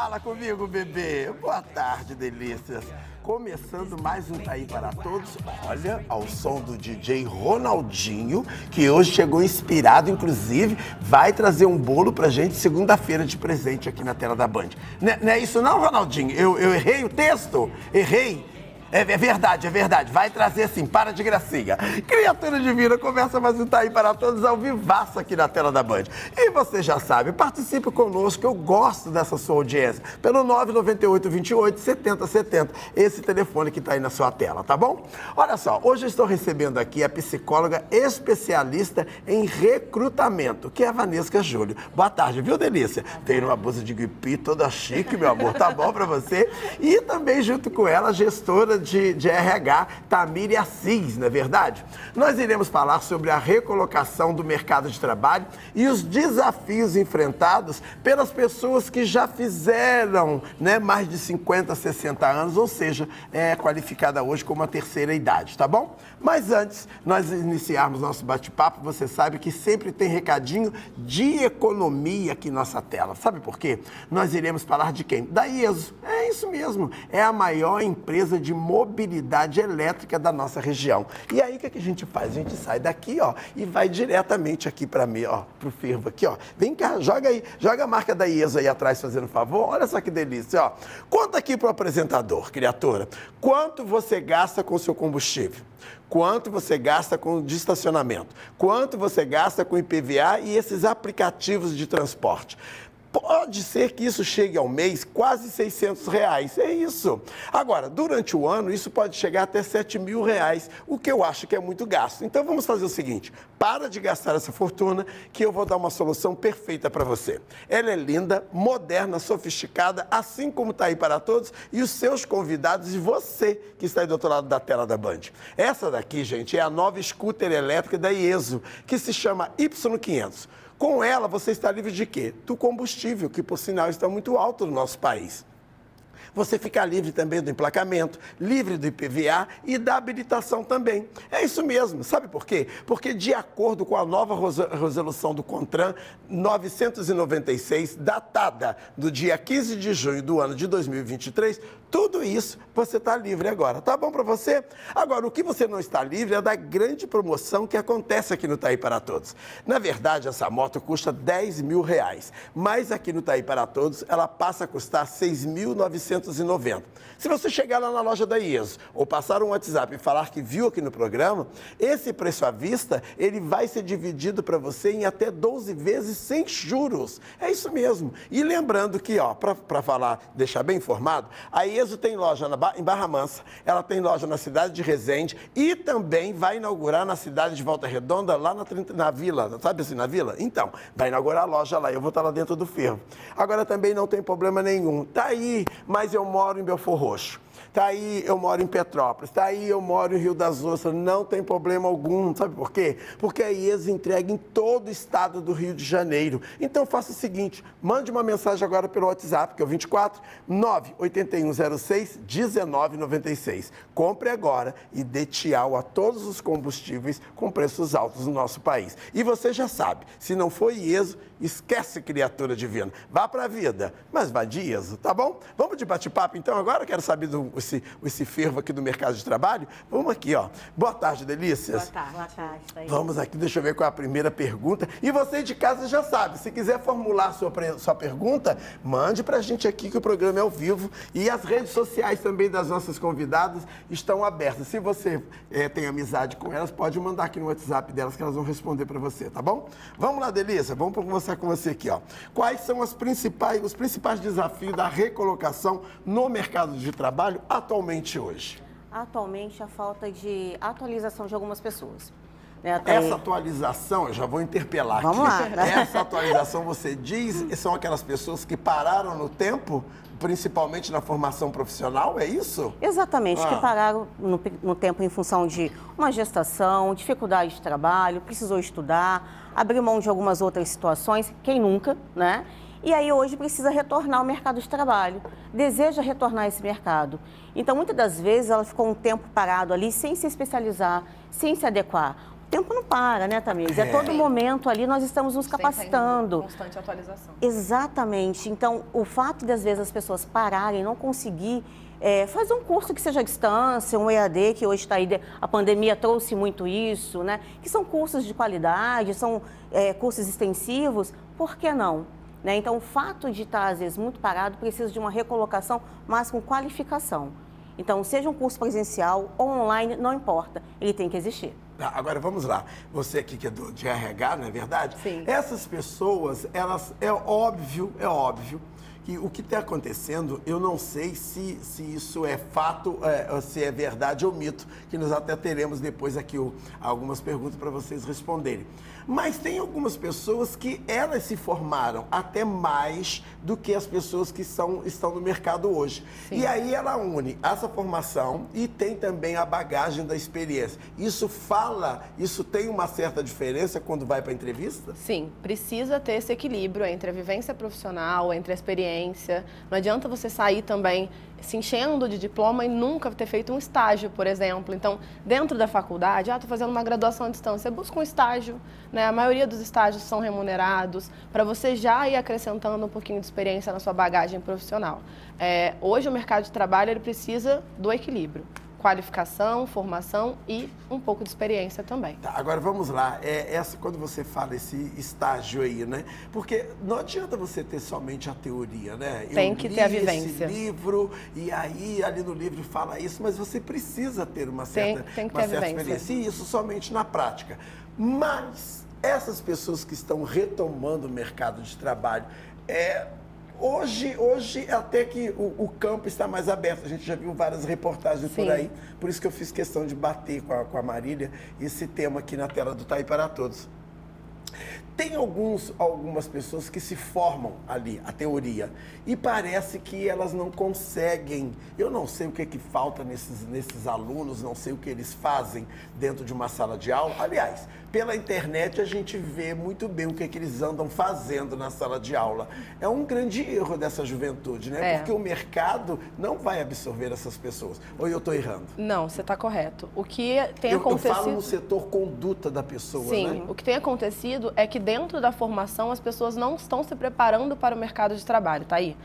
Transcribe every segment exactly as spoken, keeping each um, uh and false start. Fala comigo, bebê. Boa tarde, delícias. Começando mais um Taí Para Todos, olha, ao som do D J Ronaldinho, que hoje chegou inspirado, inclusive, vai trazer um bolo pra gente segunda-feira de presente aqui na tela da Band. Não é, não é isso não, Ronaldinho? Eu, eu errei o texto? Errei? É, é verdade, é verdade. Vai trazer assim, para de gracinha. Criatura divina, começa mais um Taí Para Todos ao vivaço aqui na tela da Band. E você já sabe, participe conosco, eu gosto dessa sua audiência. Pelo nove nove oito, dois oito, sete zero sete zero, esse telefone que tá aí na sua tela, tá bom? Olha só, hoje eu estou recebendo aqui a psicóloga especialista em recrutamento, que é a Vanesca Júlio. Boa tarde, viu, delícia? Tem uma blusa de guipi toda chique, meu amor, tá bom pra você? E também junto com ela, a gestora De, de R H, Thamiris Assis, não é verdade? Nós iremos falar sobre a recolocação do mercado de trabalho e os desafios enfrentados pelas pessoas que já fizeram, né, mais de cinquenta, sessenta anos, ou seja, é qualificada hoje como a terceira idade, tá bom? Mas antes, nós iniciarmos nosso bate-papo, você sabe que sempre tem recadinho de economia aqui na nossa tela. Sabe por quê? Nós iremos falar de quem? Da IESO. É isso mesmo, é a maior empresa de mobilidade elétrica da nossa região. E aí, o que, é que a gente faz? A gente sai daqui, ó, e vai diretamente aqui para mim, ó, pro fervo aqui, ó. Vem cá, joga aí, joga a marca da IESO aí atrás, fazendo favor. Olha só que delícia, ó. Conta aqui pro apresentador, criatura. Quanto você gasta com o seu combustível? Quanto você gasta com de estacionamento? Quanto você gasta com I P V A e esses aplicativos de transporte? Pode ser que isso chegue ao mês quase seiscentos reais, é isso. Agora, durante o ano, isso pode chegar até sete mil reais, o que eu acho que é muito gasto. Então, vamos fazer o seguinte, para de gastar essa fortuna, que eu vou dar uma solução perfeita para você. Ela é linda, moderna, sofisticada, assim como está aí para todos, e os seus convidados e você que está aí do outro lado da tela da Band. Essa daqui, gente, é a nova scooter elétrica da IESO, que se chama Y quinhentos. Com ela, você está livre de quê? Do combustível, que, por sinal, está muito alto no nosso país. Você fica livre também do emplacamento, livre do I P V A e da habilitação também. É isso mesmo. Sabe por quê? Porque, de acordo com a nova resolução do CONTRAN novecentos e noventa e seis, datada do dia quinze de junho do ano de dois mil e vinte e três, tudo isso você está livre agora. Tá bom para você? Agora, o que você não está livre é da grande promoção que acontece aqui no Taí Para Todos. Na verdade, essa moto custa dez mil reais, mas aqui no Taí Para Todos ela passa a custar seis mil novecentos e noventa reais. Se você chegar lá na loja da IESO ou passar um WhatsApp e falar que viu aqui no programa, esse preço à vista, ele vai ser dividido para você em até doze vezes sem juros. É isso mesmo. E lembrando que, ó, para falar, deixar bem informado, a IESO tem loja na, em Barra Mansa, ela tem loja na cidade de Resende e também vai inaugurar na cidade de Volta Redonda, lá na, na vila, sabe assim, na vila? Então, vai inaugurar a loja lá, eu vou estar lá dentro do fervo. Agora também não tem problema nenhum. Tá aí, mas eu moro em Belfor Roxo. Tá aí, eu moro em Petrópolis, tá aí, eu moro em Rio das Ostras, não tem problema algum, sabe por quê? Porque a IESO entrega em todo o estado do Rio de Janeiro. Então, faça o seguinte, mande uma mensagem agora pelo WhatsApp, que é o vinte e quatro, nove oito um zero seis, um nove nove seis. Compre agora e dê tchau a todos os combustíveis com preços altos no nosso país. E você já sabe, se não for IESO, esquece, criatura divina. Vá pra vida, mas vá de IESO, tá bom? Vamos de bate-papo, então, agora? Quero saber do Esse, esse fervo aqui do mercado de trabalho. Vamos aqui, ó. Boa tarde, delícias. Boa tarde. Boa tarde. Vamos aqui, deixa eu ver qual é a primeira pergunta. E você de casa já sabe, se quiser formular sua, sua pergunta, mande pra gente aqui, que o programa é ao vivo. E as redes sociais também das nossas convidadas estão abertas. Se você é, tem amizade com elas, pode mandar aqui no WhatsApp delas, que elas vão responder pra você, tá bom? Vamos lá, delícia. Vamos conversar com você aqui, ó. Quais são as principais, os principais desafios da recolocação no mercado de trabalho atualmente hoje? Atualmente, a falta de atualização de algumas pessoas. Né, até... Essa atualização, eu já vou interpelar Vamos aqui. Lá, né? Essa atualização, você diz, são aquelas pessoas que pararam no tempo, principalmente na formação profissional, é isso? Exatamente, ah. que pararam no, no tempo em função de uma gestação, dificuldade de trabalho, precisou estudar, abrir mão de algumas outras situações, quem nunca, né? E aí hoje precisa retornar ao mercado de trabalho, deseja retornar a esse mercado. Então, muitas das vezes, ela ficou um tempo parado ali, sem se especializar, sem se adequar. tempo não para, né, Thamiris? É. A todo momento ali nós estamos nos capacitando. Sempre constante atualização. Exatamente. Então, o fato de, às vezes, as pessoas pararem, não conseguir é, fazer um curso que seja à distância, um E A D, que hoje está aí, a pandemia trouxe muito isso, né? Que são cursos de qualidade, são é, cursos extensivos, por que não? Né? Então, o fato de estar, às vezes, muito parado, precisa de uma recolocação, mas com qualificação. Então, seja um curso presencial ou online, não importa, ele tem que existir. Tá, agora, vamos lá. Você aqui que é do, de R H, não é verdade? Sim. Essas pessoas, elas, é óbvio, é óbvio, que o que está acontecendo, eu não sei se, se isso é fato, é, se é verdade ou mito, que nós até teremos depois aqui o, algumas perguntas para vocês responderem. Mas tem algumas pessoas que elas se formaram até mais do que as pessoas que são, estão no mercado hoje. Sim. E aí ela une essa formação e tem também a bagagem da experiência. Isso fala, isso tem uma certa diferença quando vai para a entrevista? Sim, precisa ter esse equilíbrio entre a vivência profissional, entre a experiência. Não adianta você sair também se enchendo de diploma e nunca ter feito um estágio, por exemplo. Então, dentro da faculdade, ah, tô fazendo uma graduação à distância, busca um estágio, né? A maioria dos estágios são remunerados, para você já ir acrescentando um pouquinho de experiência na sua bagagem profissional. É, hoje, o mercado de trabalho, ele precisa do equilíbrio. Qualificação, formação e um pouco de experiência também. Tá, agora vamos lá, é, essa, quando você fala esse estágio aí, né? Porque não adianta você ter somente a teoria, né? Tem que ter a vivência. Eu li esse livro, e aí ali no livro fala isso, mas você precisa ter uma certa, tem, tem que ter uma certa experiência. E isso somente na prática. Mas essas pessoas que estão retomando o mercado de trabalho, é... Hoje, hoje, até que o, o campo está mais aberto. A gente já viu várias reportagens. Sim. Por aí. Por isso que eu fiz questão de bater com a, com a Marília esse tema aqui na tela do Taí para Todos. Tem alguns, algumas pessoas que se formam ali, a teoria, e parece que elas não conseguem. Eu não sei o que é que falta nesses, nesses alunos, não sei o que eles fazem dentro de uma sala de aula. Aliás, pela internet a gente vê muito bem o que é que eles andam fazendo na sala de aula. É um grande erro dessa juventude, né? É. Porque o mercado não vai absorver essas pessoas. Ou eu estou errando? Não, você está correto. O que tem eu, acontecido... Eu falo no setor conduta da pessoa, sim, né? Sim, o que tem acontecido é que dentro da formação as pessoas não estão se preparando para o mercado de trabalho, tá aí?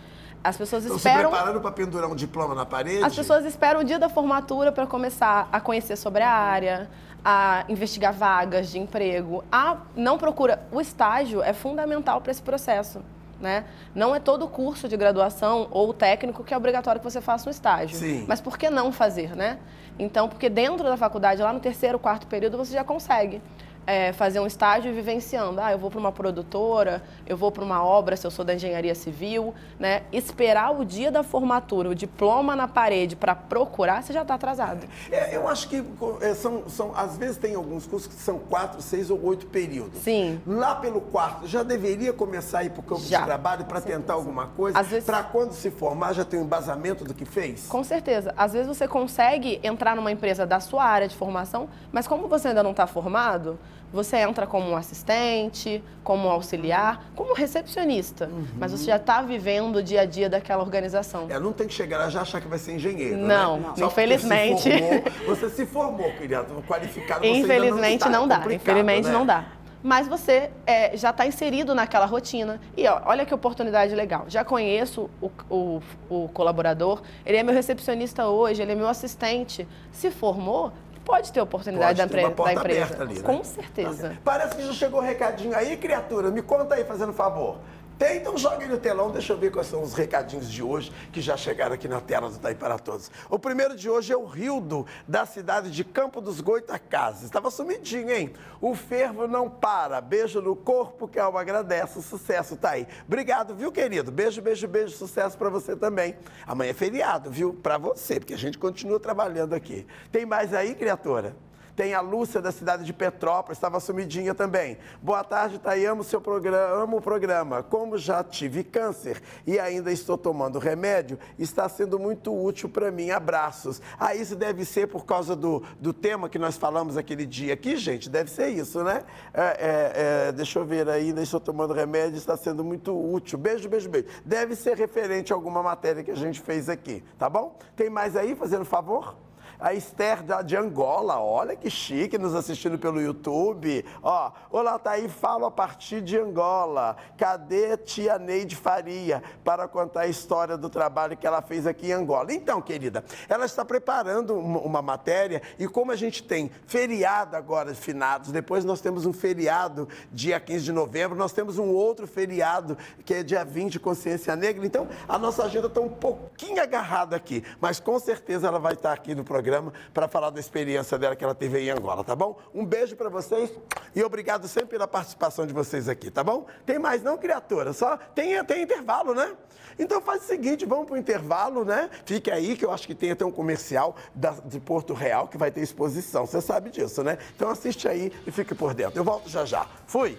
As pessoas estão esperam... se preparando para pendurar um diploma na parede? As pessoas esperam o dia da formatura para começar a conhecer sobre a área, a investigar vagas de emprego, a não procura... O estágio é fundamental para esse processo, né? Não é todo curso de graduação ou técnico que é obrigatório que você faça um estágio. Sim. Mas por que não fazer, né? Então, porque dentro da faculdade, lá no terceiro, quarto período, você já consegue... É, fazer um estágio vivenciando. Ah, eu vou para uma produtora, eu vou para uma obra, se eu sou da engenharia civil, né? Esperar o dia da formatura, o diploma na parede para procurar, você já está atrasado. É, eu acho que é, são, são, às vezes tem alguns cursos que são quatro, seis ou oito períodos. Sim. Lá pelo quarto, já deveria começar a ir para o campo já. de trabalho para tentar alguma coisa? Vezes... Para quando se formar, já tem um embasamento do que fez? Com certeza. Às vezes você consegue entrar numa empresa da sua área de formação, mas como você ainda não está formado... Você entra como um assistente, como um auxiliar, como um recepcionista. Uhum. Mas você já está vivendo o dia a dia daquela organização. É, não tem que chegar lá já achar que vai ser engenheiro, não, né? Não, infelizmente. Você se formou, você se formou, querido, qualificado, você infelizmente ainda não, não dá, é infelizmente, né? Não dá. Mas você é, já está inserido naquela rotina. E ó, olha que oportunidade legal. Já conheço o, o, o colaborador, ele é meu recepcionista hoje, ele é meu assistente. Se formou... Pode ter oportunidade Pode ter da, uma porta da empresa. Aberta ali, né? Com certeza. Parece que já chegou o recadinho aí, criatura. Me conta aí, fazendo favor. Tem? Então joga aí no telão, deixa eu ver quais são os recadinhos de hoje que já chegaram aqui na tela do Taí para Todos. O primeiro de hoje é o Rildo, da cidade de Campo dos Goitacazes. Estava sumidinho, hein? O fervo não para. Beijo no corpo, que a alma agradece. Sucesso, Taí. Obrigado, viu, querido? Beijo, beijo, beijo. Sucesso para você também. Amanhã é feriado, viu? Para você, porque a gente continua trabalhando aqui. Tem mais aí, criatura? Tem a Lúcia, da cidade de Petrópolis, estava sumidinha também. Boa tarde, Taí, amo seu programa, amo o programa. Como já tive câncer e ainda estou tomando remédio, está sendo muito útil para mim. Abraços. Ah, isso deve ser por causa do, do tema que nós falamos aquele dia aqui, gente? Deve ser isso, né? É, é, é, deixa eu ver aí, ainda estou tomando remédio, está sendo muito útil. Beijo, beijo, beijo. Deve ser referente a alguma matéria que a gente fez aqui, tá bom? Tem mais aí, fazendo favor? A Esther de Angola, olha que chique, nos assistindo pelo YouTube. Ó, olá, tá aí, falo a partir de Angola. Cadê tia Neide Faria para contar a história do trabalho que ela fez aqui em Angola? Então, querida, ela está preparando uma matéria e como a gente tem feriado agora, finados, depois nós temos um feriado dia quinze de novembro, nós temos um outro feriado que é dia vinte, Consciência Negra. Então, a nossa agenda está um pouquinho agarrada aqui, mas com certeza ela vai estar aqui no programa para falar da experiência dela que ela teve aí em Angola, tá bom? Um beijo para vocês e obrigado sempre pela participação de vocês aqui, tá bom? Tem mais não, criatura? Só tem, tem intervalo, né? Então faz o seguinte, vamos para o intervalo, né? Fique aí que eu acho que tem até um comercial da, de Porto Real que vai ter exposição, você sabe disso, né? Então assiste aí e fique por dentro. Eu volto já já. Fui!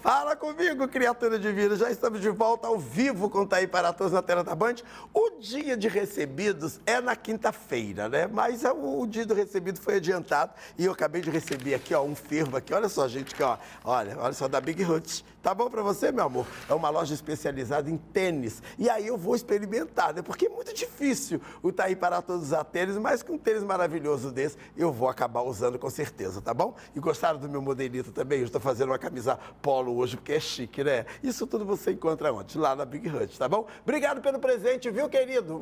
Fala comigo, criatura divina. Já estamos de volta ao vivo com Tá Aí Para Todos na tela da Band. O dia de recebidos é na quinta-feira, né? Mas o dia do recebido foi adiantado e eu acabei de receber aqui, ó, um fervo aqui. Olha só, gente, que ó, olha, olha só, da Big Roots. Tá bom pra você, meu amor? É uma loja especializada em tênis. E aí eu vou experimentar, né? Porque é muito difícil o Tá Aí Para Todos a tênis, mas com um tênis maravilhoso desse, eu vou acabar usando com certeza, tá bom? E gostaram do meu modelito também? Eu estou fazendo uma camisa polo hoje, porque é chique, né? Isso tudo você encontra onde? Lá na Big Hut, tá bom? Obrigado pelo presente, viu, querido?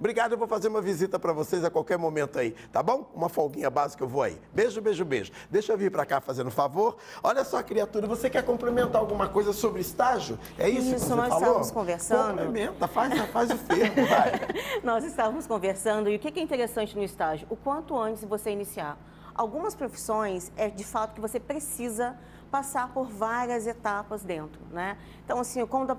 Obrigado, eu vou fazer uma visita pra vocês a qualquer momento aí, tá bom? Uma folguinha básica, eu vou aí. Beijo, beijo, beijo. Deixa eu vir pra cá fazendo um favor. Olha só, criatura, você quer complementar alguma coisa sobre estágio? É isso, isso que você nós falou? Estávamos conversando. Complementa, faz, faz o fervo, vai. Nós estávamos conversando e o que é interessante no estágio? O quanto antes você iniciar. Algumas profissões é de fato que você precisa passar por várias etapas dentro, né? Então, assim, quando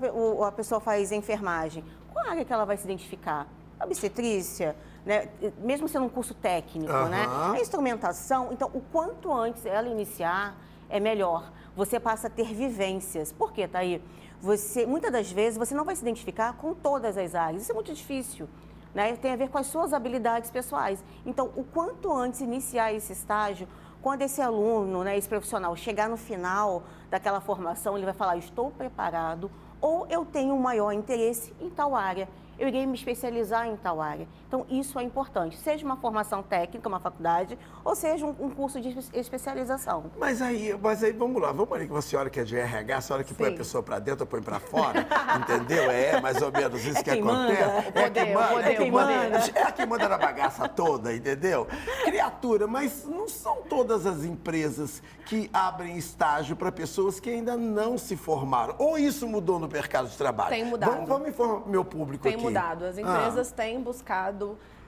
a, a pessoa faz enfermagem, qual área que ela vai se identificar? Obstetrícia, né? Mesmo sendo um curso técnico, uhum, né? A instrumentação, então, o quanto antes ela iniciar, é melhor. Você passa a ter vivências. Por quê, Thaí? Você, muitas das vezes, você não vai se identificar com todas as áreas. Isso é muito difícil, né? Tem a ver com as suas habilidades pessoais. Então, o quanto antes iniciar esse estágio, quando esse aluno, né, esse profissional, chegar no final daquela formação, ele vai falar, estou preparado ou eu tenho um maior interesse em tal área, eu irei me especializar em tal área. Então, isso é importante, seja uma formação técnica, uma faculdade, ou seja um, um curso de especialização. Mas aí, mas aí, vamos lá, vamos ali que a senhora que é de R H, a senhora que, sim, põe a pessoa para dentro, põe para fora, entendeu? É mais ou menos isso é que acontece. Manda, é quem manda, é quem manda, é quem manda na bagaça toda, entendeu? Criatura, mas não são todas as empresas que abrem estágio para pessoas que ainda não se formaram, ou isso mudou no mercado de trabalho? Tem mudado. Vamos, vamos informar meu público tem aqui. Mudado. As empresas ah. têm buscado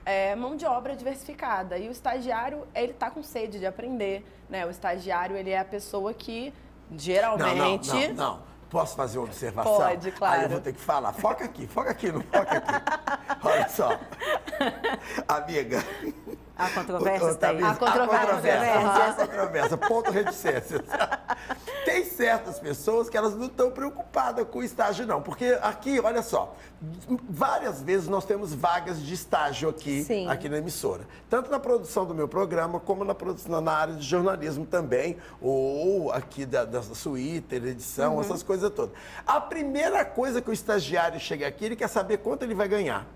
é, mão de obra diversificada e o estagiário, ele está com sede de aprender, né? O estagiário, ele é a pessoa que geralmente... Não, não, não, não. Posso fazer uma observação? Pode, claro. Aí eu vou ter que falar. Foca aqui, foca aqui, não foca aqui. Olha só. Amiga... A controvérsia tá aí. A controvérsia. A controvérsia. Ponto reticências. Tem certas pessoas que elas não estão preocupadas com o estágio, não. Porque aqui, olha só, várias vezes nós temos vagas de estágio aqui, sim, aqui na emissora. Tanto na produção do meu programa, como na, produção, na área de jornalismo também, ou aqui da, da suíte, edição, uhum, essas coisas todas. A primeira coisa que o estagiário chega aqui, ele quer saber quanto ele vai ganhar.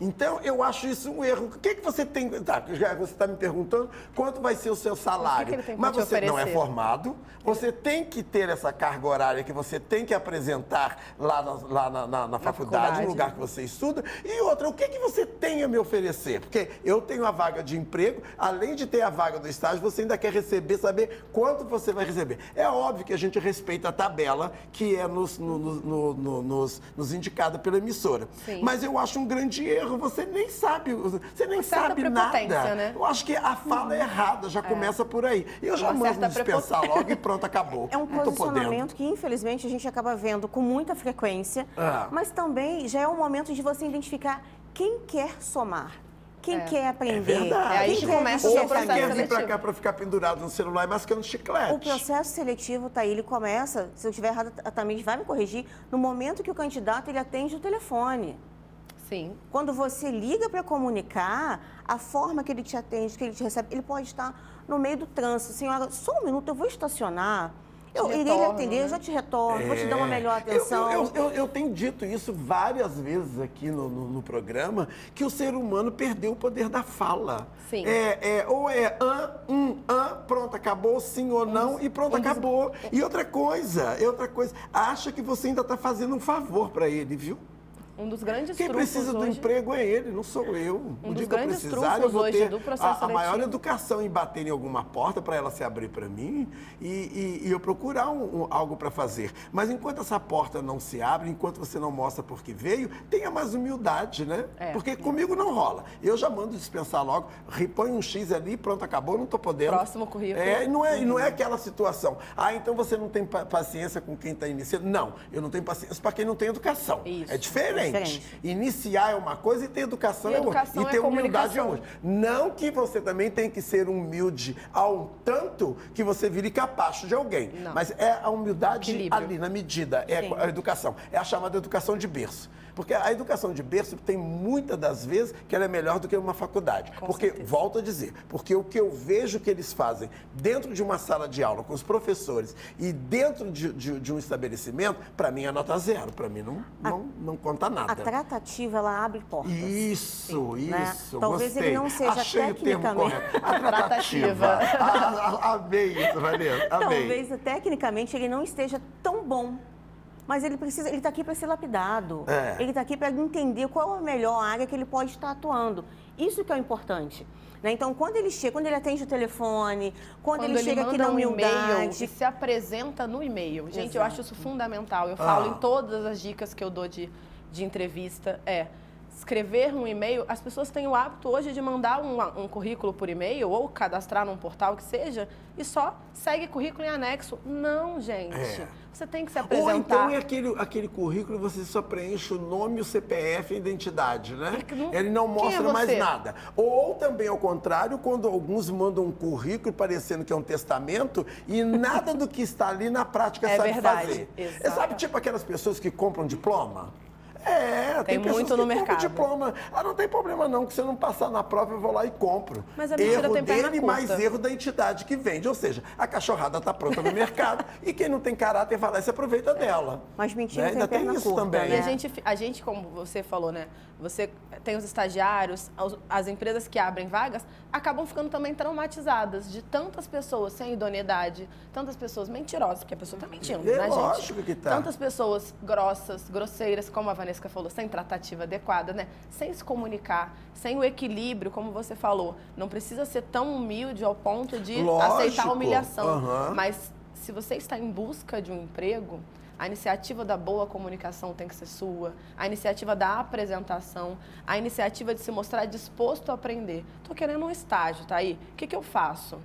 Então, eu acho isso um erro. O que é que você tem... Tá, você está me perguntando quanto vai ser o seu salário. O que que ele tem pra te oferecer? Mas você não é formado, você tem que ter essa carga horária que você tem que apresentar lá na, lá na, na, na faculdade, faculdade, no lugar que você estuda. E outra, o que é que você tem a me oferecer? Porque eu tenho a vaga de emprego, além de ter a vaga do estágio, você ainda quer receber, saber quanto você vai receber. É óbvio que a gente respeita a tabela que é nos, no, no, no, nos, nos indicada pela emissora. Sim. Mas eu acho um grande erro. Você nem sabe, você nem sabe nada. Né? Eu acho que a fala é errada, já é. começa por aí. Eu já Uma mando dispensar logo e pronto, acabou. É um Não posicionamento que, infelizmente, a gente acaba vendo com muita frequência, ah. mas também já é o momento de você identificar quem quer somar. Quem é. quer aprender. É verdade. É aí que começa o seu processo seletivo. Ou quer vir pra cá pra ficar pendurado no celular e mascando chiclete. O processo seletivo, tá aí, ele começa, se eu estiver errado, a Thamiris vai me corrigir, no momento que o candidato, ele atende o telefone. Sim. Quando você liga para comunicar, a forma que ele te atende, que ele te recebe, ele pode estar no meio do trânsito. Senhora, só um minuto, eu vou estacionar. Eu retorno, irei lhe atender, né? Eu já te retorno, é... vou te dar uma melhor atenção. Eu, eu, eu, eu, eu tenho dito isso várias vezes aqui no, no, no programa, que o ser humano perdeu o poder da fala. Sim. É, é, ou é an, um, an, pronto, acabou, sim ou não, e pronto, acabou. E outra coisa, outra coisa, acha que você ainda está fazendo um favor para ele, viu? Um dos grandes Quem precisa do hoje... emprego é ele, não sou eu. Um o dia que eu precisar, eu vou ter a, a maior educação em bater em alguma porta para ela se abrir para mim e, e, e eu procurar um, um, algo para fazer. Mas enquanto essa porta não se abre, enquanto você não mostra por que veio, tenha mais humildade, né? É, Porque é. comigo não rola. Eu já mando dispensar logo, repõe um X ali, pronto, acabou, não tô podendo. Próximo currículo. É, não é, uhum. não é aquela situação. Ah, então você não tem paciência com quem está iniciando. Não, eu não tenho paciência para quem não tem educação. Isso. É diferente. Diferente. Iniciar é uma coisa e ter educação, e educação é outra. E ter é humildade é outra. Não que você também tem que ser humilde ao tanto que você vire capacho de alguém. Não. Mas é a humildade Equilíbrio. ali, na medida. É Sim. a educação. É a chamada educação de berço. Porque a educação de berço tem muitas das vezes que ela é melhor do que uma faculdade. Com porque, certeza. volto a dizer, porque o que eu vejo que eles fazem dentro de uma sala de aula com os professores e dentro de, de, de um estabelecimento, para mim é nota zero. Para mim não, a, não, não conta nada. A tratativa, ela abre portas. Isso, Sim, né? isso. Talvez gostei. ele não seja Achei tecnicamente... o termo a tratativa. Amei isso, Valeria. Talvez, tecnicamente, ele não esteja tão bom. Mas ele precisa, ele está aqui para ser lapidado, é. ele está aqui para entender qual é a melhor área que ele pode estar atuando. Isso que é o importante. Né? Então, quando ele chega, quando ele atende o telefone, quando, quando ele chega ele aqui na humildade... Um se apresenta no e-mail. Gente, Exato. eu acho isso fundamental. Eu ah. falo em todas as dicas que eu dou de, de entrevista, é... Escrever um e-mail, as pessoas têm o hábito hoje de mandar um, um currículo por e-mail ou cadastrar num portal que seja e só segue currículo em anexo. Não, gente. É. Você tem que se apresentar. Ou então é aquele, aquele currículo você só preenche o nome, o C P F e a identidade, né? Não... Ele não mostra é mais nada. Ou também, ao contrário, quando alguns mandam um currículo parecendo que é um testamento e nada do que está ali na prática é sabe verdade. fazer. Exato. É, sabe, tipo aquelas pessoas que compram diploma? É, tem, tem muito no mercado. Diploma. Ah, não tem problema não, que se eu não passar na prova, eu vou lá e compro. Mas a mentira tem perna curta. Erro dele mais erro da entidade que vende. Ou seja, a cachorrada está pronta no mercado e quem não tem caráter vai lá e se aproveita é. dela. Mas mentira né? tem Ainda perna tem isso curta, também. Né? E a gente, a gente, como você falou, né? Você tem os estagiários, as empresas que abrem vagas, acabam ficando também traumatizadas de tantas pessoas sem idoneidade, tantas pessoas mentirosas, porque a pessoa está mentindo, é, né, gente? Lógico que tá. Tantas pessoas grossas, grosseiras, como a Vanessa que falou, sem tratativa adequada, né? Sem se comunicar, sem o equilíbrio, como você falou. Não precisa ser tão humilde ao ponto de Lógico. aceitar a humilhação. Uhum. Mas se você está em busca de um emprego, a iniciativa da boa comunicação tem que ser sua, a iniciativa da apresentação, a iniciativa de se mostrar disposto a aprender. Tô querendo um estágio, tá aí? O que que eu faço?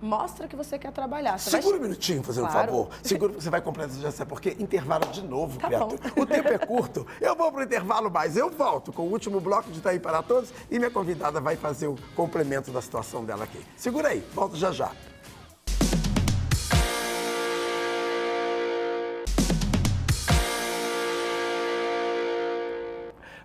Mostra que você quer trabalhar. Você Segura vai... um minutinho, fazendo claro. um favor. Segura que você vai completar, já sabe por quê? Intervalo de novo, tá criatura. Bom. O tempo é curto. Eu vou para o intervalo, mas eu volto com o último bloco de Taí para Todos e minha convidada vai fazer o complemento da situação dela aqui. Segura aí, volto já já.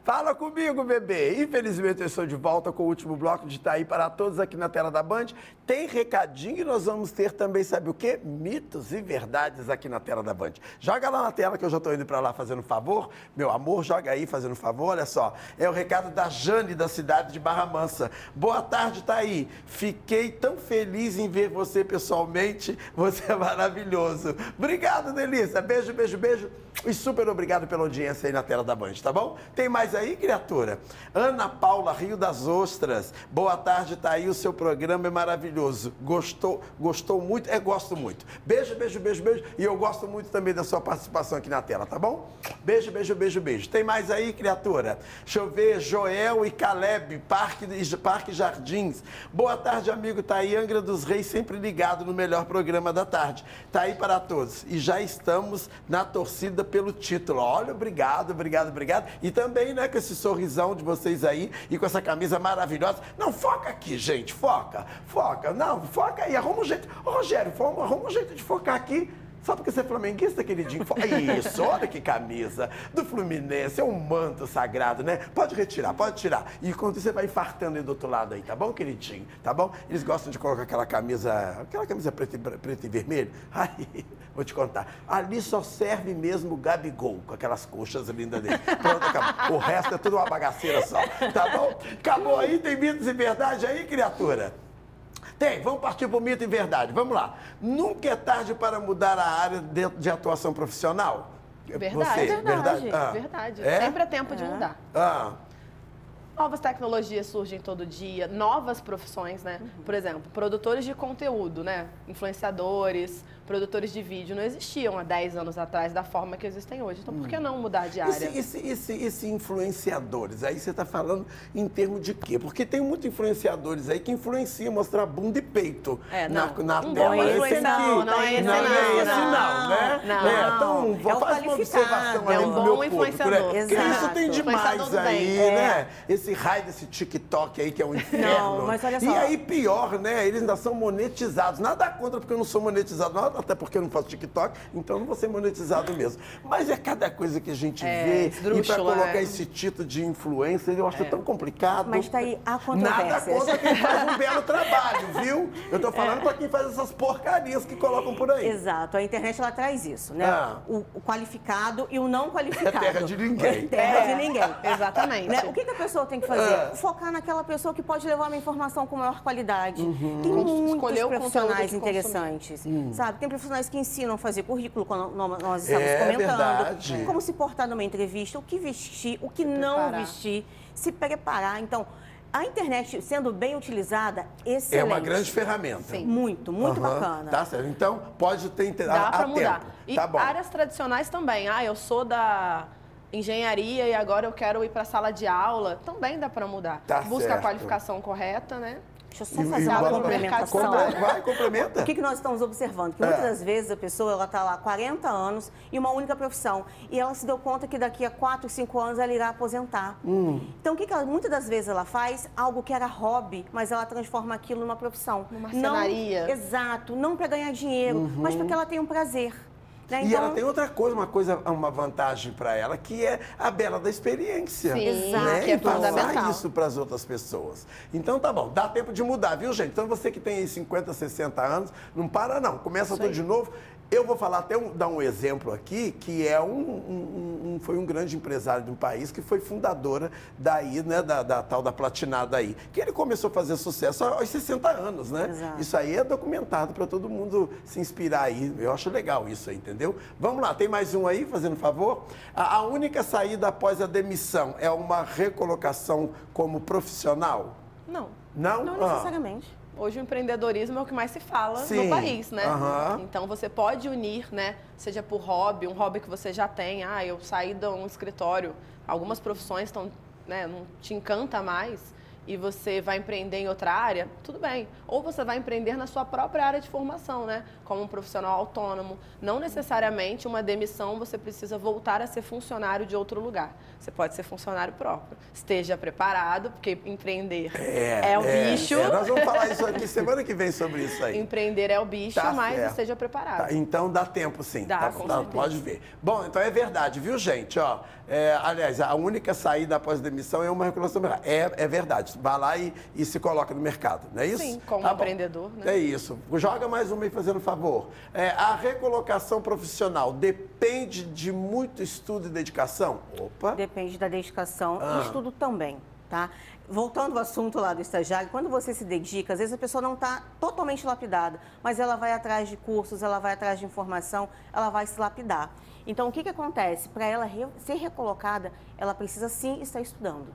Fala comigo, bebê! Infelizmente, eu estou de volta com o último bloco de Taí para Todos aqui na tela da Band. Tem recadinho e nós vamos ter também, sabe o quê? Mitos e verdades aqui na tela da Band. Joga lá na tela que eu já estou indo para lá fazendo favor. Meu amor, joga aí fazendo favor, olha só. É o recado da Jane, da cidade de Barra Mansa. Boa tarde, Taí. Fiquei tão feliz em ver você pessoalmente. Você é maravilhoso. Obrigado, Delícia. Beijo, beijo, beijo. E super obrigado pela audiência aí na tela da Band, tá bom? Tem mais aí, criatura? Ana Paula, Rio das Ostras. Boa tarde, Taí. O seu programa é maravilhoso. Gostou, gostou muito? É, gosto muito. Beijo, beijo, beijo, beijo. E eu gosto muito também da sua participação aqui na tela, tá bom? Beijo, beijo, beijo, beijo. Tem mais aí, criatura? Deixa eu ver. Joel e Caleb, Parque, Parque Jardins. Boa tarde, amigo Taí. Angra dos Reis, sempre ligado no melhor programa da tarde. Taí para Todos. E já estamos na torcida pelo título. Olha, obrigado, obrigado, obrigado. E também, né, com esse sorrisão de vocês aí e com essa camisa maravilhosa. Não, foca aqui, gente, foca, foca. Não, foca aí, arruma um jeito. Ô, Rogério, arruma um jeito de focar aqui. Só porque você é flamenguista, queridinho. Isso, olha que camisa do Fluminense, é um manto sagrado, né? Pode retirar, pode tirar. E quando você vai infartando aí do outro lado aí, tá bom, queridinho? Tá bom? Eles gostam de colocar aquela camisa, aquela camisa preta e, preta e vermelho. Aí, vou te contar. Ali só serve mesmo o Gabigol, com aquelas coxas lindas dele. Pronto, acabou. O resto é tudo uma bagaceira só, tá bom? Acabou aí, tem mitos e verdade aí, criatura? Tem, vamos partir para o mito e verdade. Vamos lá. Nunca é tarde para mudar a área de, de atuação profissional? Verdade, você, verdade. Verdade. Ah. Verdade. É? Sempre é tempo é. de mudar. Ah. Novas tecnologias surgem todo dia, novas profissões, né? Uhum. Por exemplo, produtores de conteúdo, né? Influenciadores, produtores de vídeo não existiam há dez anos atrás da forma que existem hoje. Então, por que não mudar de área? Esse, esse, esse, esse influenciadores, aí você está falando em termos de quê? Porque tem muitos influenciadores aí que influenciam, mostrar bunda e peito é, não. na, na um tela. Esse não, não é esse não, não, não, é esse não, não né? Não. É, então, vou é fazer uma observação é um bom meu influenciador. Público, né? Porque isso tem demais aí, é. né? Esse Esse raio desse TikTok aí que é um inferno. Não, mas olha só. E aí pior, né? Eles ainda são monetizados. Nada contra, porque eu não sou monetizado, até porque eu não faço TikTok, então eu não vou ser monetizado mesmo. Mas é cada coisa que a gente é, vê. Esdrúxula, e pra colocar é. esse título de influencer, eu acho é. tão complicado. Mas tá aí a controvérsia. Nada contra quem faz um belo trabalho, viu? Eu tô falando é. pra quem faz essas porcarias que colocam por aí. Exato. A internet, ela traz isso, né? Ah. O, o qualificado e o não qualificado. É terra de ninguém. É terra é. de ninguém. Exatamente. Né? O que, que a pessoa tem que fazer? É. Focar naquela pessoa que pode levar uma informação com maior qualidade. Uhum. Tem muitos Escolher profissionais interessantes, hum. sabe? Tem profissionais que ensinam a fazer currículo, quando nós estamos é, comentando. Verdade. Como se portar numa entrevista, o que vestir, o que se não preparar. vestir, se preparar. Então, a internet, sendo bem utilizada, excelente. É uma grande ferramenta. Sim. Muito, muito uhum. bacana. Tá certo. Então, pode ter... Inter... Dá para mudar. Tempo. E tá bom. Áreas tradicionais também. Ah, eu sou da... engenharia e agora eu quero ir para a sala de aula, também dá para mudar. Tá Busca certo. a qualificação correta, né? Deixa eu só fazer e, e uma complementação. Complementa, vai, complementa. O que, que nós estamos observando? Que é. muitas das vezes a pessoa, ela está lá há quarenta anos e uma única profissão. E ela se deu conta que daqui a quatro, cinco anos ela irá aposentar. Hum. Então, o que, que ela, muitas das vezes ela faz? Algo que era hobby, mas ela transforma aquilo numa profissão. Uma marcenaria. Não, exato. Não para ganhar dinheiro, uhum. mas porque ela tem um prazer. Né, então... E ela tem outra coisa, uma coisa, uma vantagem para ela, que é a bela da experiência. Sim, né? que é e passar isso para as outras pessoas. Então tá bom, dá tempo de mudar, viu, gente? Então você que tem aí cinquenta, sessenta anos, não para não, começa isso tudo aí. de novo. Eu vou falar até um, dar um exemplo aqui, que é um, um, um, foi um grande empresário de um país que foi fundadora daí, né, da, da tal da Platinada aí, que ele começou a fazer sucesso aos sessenta anos, né? Exato. Isso aí é documentado para todo mundo se inspirar aí. Eu acho legal isso aí, entendeu? Vamos lá, tem mais um aí, fazendo favor. A, a única saída após a demissão é uma recolocação como profissional? Não. Não? Não necessariamente. Ah. Hoje o empreendedorismo é o que mais se fala Sim. no país, né? Uhum. Então você pode unir, né? Seja por hobby, um hobby que você já tem. Ah, eu saí de um escritório, algumas profissões estão, né, não te encanta mais e você vai empreender em outra área, tudo bem. Ou você vai empreender na sua própria área de formação, né? Como um profissional autônomo. Não necessariamente uma demissão você precisa voltar a ser funcionário de outro lugar. Você pode ser funcionário próprio. Esteja preparado, porque empreender é, é o é, bicho. É. Nós vamos falar isso aqui semana que vem sobre isso aí. Empreender é o bicho, tá mas certo. esteja preparado. Tá, então dá tempo sim. Dá, tá, com tá, pode ver. Bom, então é verdade, viu, gente? Ó, é, aliás, a única saída após a demissão é uma regulação. É, é verdade. Vai lá e, e se coloca no mercado, não é isso? Sim, como tá empreendedor, bom. né? É isso. Joga mais uma aí, fazendo favor. É, a recolocação profissional depende de muito estudo e dedicação? Opa! Depende da dedicação ah. e estudo também, tá? Voltando ao assunto lá do estagiário, quando você se dedica, às vezes a pessoa não está totalmente lapidada, mas ela vai atrás de cursos, ela vai atrás de informação, ela vai se lapidar. Então, o que, que acontece? Para ela re- ser recolocada, ela precisa sim estar estudando.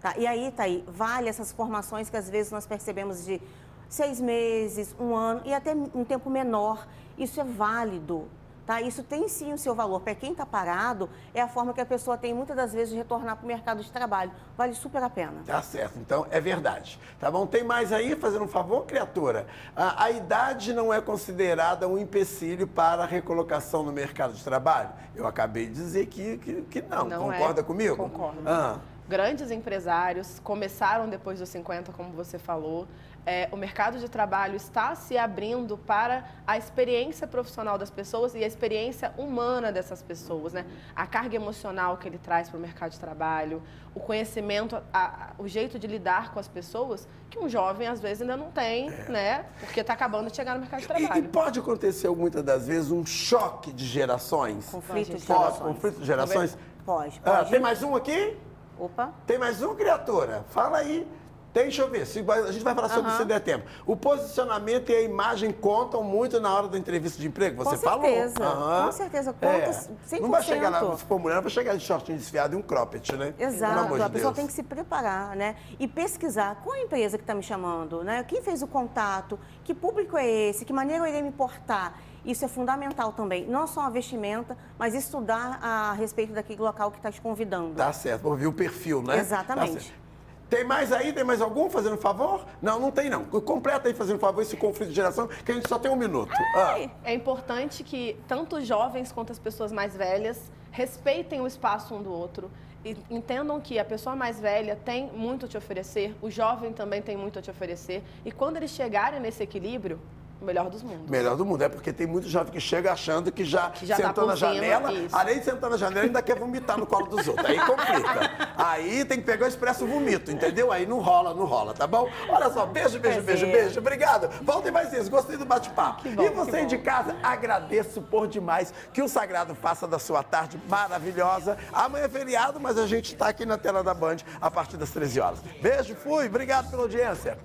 Tá, e aí, tá aí, vale essas formações que às vezes nós percebemos de seis meses, um ano e até um tempo menor. Isso é válido, tá? Isso tem sim o seu valor. Para quem está parado, é a forma que a pessoa tem muitas das vezes de retornar para o mercado de trabalho. Vale super a pena. Tá certo, então é verdade. Tá bom? Tem mais aí, fazendo um favor, criatura? A, a idade não é considerada um empecilho para a recolocação no mercado de trabalho? Eu acabei de dizer que, que, que não. não. Concorda é. comigo? Concordo. Ah. grandes empresários, começaram depois dos cinquenta, como você falou. É, o mercado de trabalho está se abrindo para a experiência profissional das pessoas e a experiência humana dessas pessoas, né? A carga emocional que ele traz para o mercado de trabalho, o conhecimento, a, a, o jeito de lidar com as pessoas, que um jovem, às vezes, ainda não tem, é. né? Porque está acabando de chegar no mercado de trabalho. E, e pode acontecer, muitas das vezes, um choque de gerações? Conflito de gerações. Conflito de gerações? Pode, pode. Ah, tem mais um aqui? Opa. Tem mais um, criatura? Fala aí. Tem, deixa eu ver. A gente vai falar sobre isso, se der tempo. O posicionamento e a imagem contam muito na hora da entrevista de emprego, você falou? Com certeza. Uhum. Com certeza. Conta é. cem por cento. Não vai chegar lá, se for mulher, não vai chegar de shortinho desfiado e um cropped, né? Exato. Pelo amor de Deus. A pessoa tem que se preparar, né? E pesquisar qual é a empresa que está me chamando, né? Quem fez o contato, que público é esse, que maneira eu irei me portar. Isso é fundamental também, não só a vestimenta, mas estudar a respeito daquele local que está te convidando. Tá certo, vou ver o perfil, né? Exatamente. Tá. Tem mais aí? Tem mais algum fazendo favor? Não, não tem não. Completa aí fazendo favor esse conflito de geração, que a gente só tem um minuto. Ah. É importante que tanto os jovens quanto as pessoas mais velhas respeitem o espaço um do outro. E entendam que a pessoa mais velha tem muito a te oferecer, o jovem também tem muito a te oferecer. E quando eles chegarem nesse equilíbrio, o melhor dos mundos. Melhor do mundo, é porque tem muito jovem que chega achando que já, que já sentou tá na cima, janela, isso. além de sentar na janela, ainda quer vomitar no colo dos outros. Aí complica. Aí tem que pegar o expresso vomito, entendeu? Aí não rola, não rola, tá bom? Olha só, beijo, beijo, beijo, beijo. Obrigado. Voltem mais isso. Gostei do bate-papo. E você de casa, agradeço por demais que o Sagrado faça da sua tarde maravilhosa. Amanhã é feriado, mas a gente tá aqui na tela da Band a partir das treze horas. Beijo, fui. Obrigado pela audiência.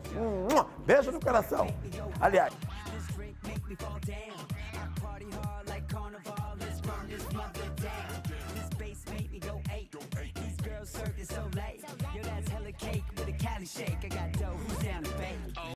Beijo no coração. Aliás... Make me fall down. I party hard like carnival. Let's burn this mother down. This bass make me go ape. These girls surfing so late. Yo, that's hella cake with a Cali shake. I got dough. Who's down to bake?